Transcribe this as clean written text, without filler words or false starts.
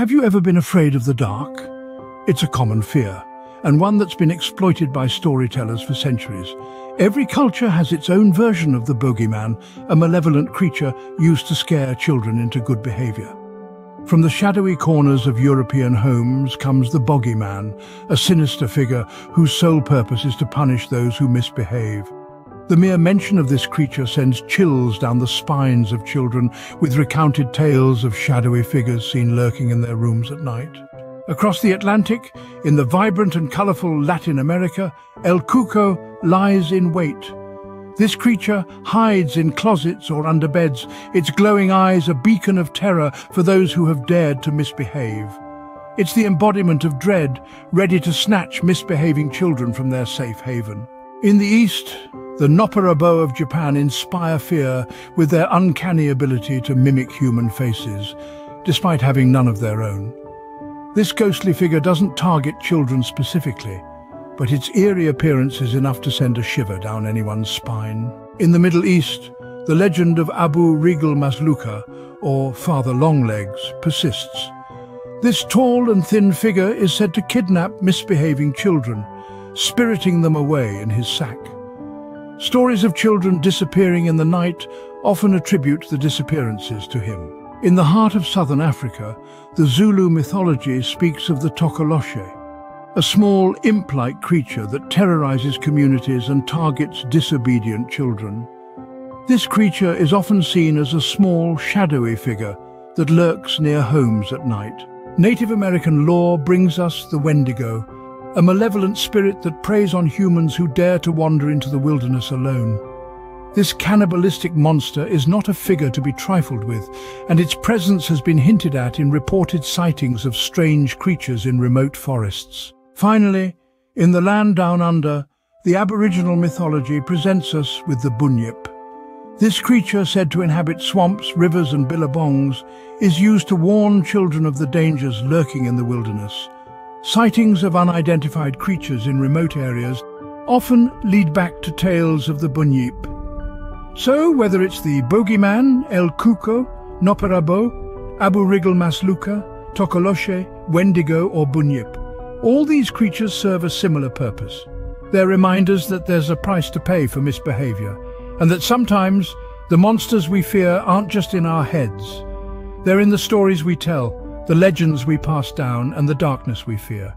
Have you ever been afraid of the dark? It's a common fear, and one that's been exploited by storytellers for centuries. Every culture has its own version of the Bogeyman, a malevolent creature used to scare children into good behavior. From the shadowy corners of European homes comes the Bogeyman, a sinister figure whose sole purpose is to punish those who misbehave. The mere mention of this creature sends chills down the spines of children, with recounted tales of shadowy figures seen lurking in their rooms at night. Across the Atlantic, in the vibrant and colorful Latin America, El Cuco lies in wait. This creature hides in closets or under beds, its glowing eyes a beacon of terror for those who have dared to misbehave. It's the embodiment of dread, ready to snatch misbehaving children from their safe haven. In the East, the Noppera-bo of Japan inspire fear with their uncanny ability to mimic human faces, despite having none of their own. This ghostly figure doesn't target children specifically, but its eerie appearance is enough to send a shiver down anyone's spine. In the Middle East, the legend of Abu Rigl Maslukha, or Father Longlegs, persists. This tall and thin figure is said to kidnap misbehaving children, spiriting them away in his sack. Stories of children disappearing in the night often attribute the disappearances to him. In the heart of southern Africa, the Zulu mythology speaks of the Tokoloshe, a small imp-like creature that terrorizes communities and targets disobedient children. This creature is often seen as a small, shadowy figure that lurks near homes at night. Native American lore brings us the Wendigo, a malevolent spirit that preys on humans who dare to wander into the wilderness alone. This cannibalistic monster is not a figure to be trifled with, and its presence has been hinted at in reported sightings of strange creatures in remote forests. Finally, in the land down under, the Aboriginal mythology presents us with the Bunyip. This creature, said to inhabit swamps, rivers and billabongs, is used to warn children of the dangers lurking in the wilderness. Sightings of unidentified creatures in remote areas often lead back to tales of the Bunyip. So, whether it's the Bogeyman, El Cuco, Noppera-bo, Abu Rigl Maslukha, Tokoloshe, Wendigo or Bunyip, all these creatures serve a similar purpose. They're reminders that there's a price to pay for misbehavior, and that sometimes the monsters we fear aren't just in our heads. They're in the stories we tell, the legends we pass down, and the darkness we fear.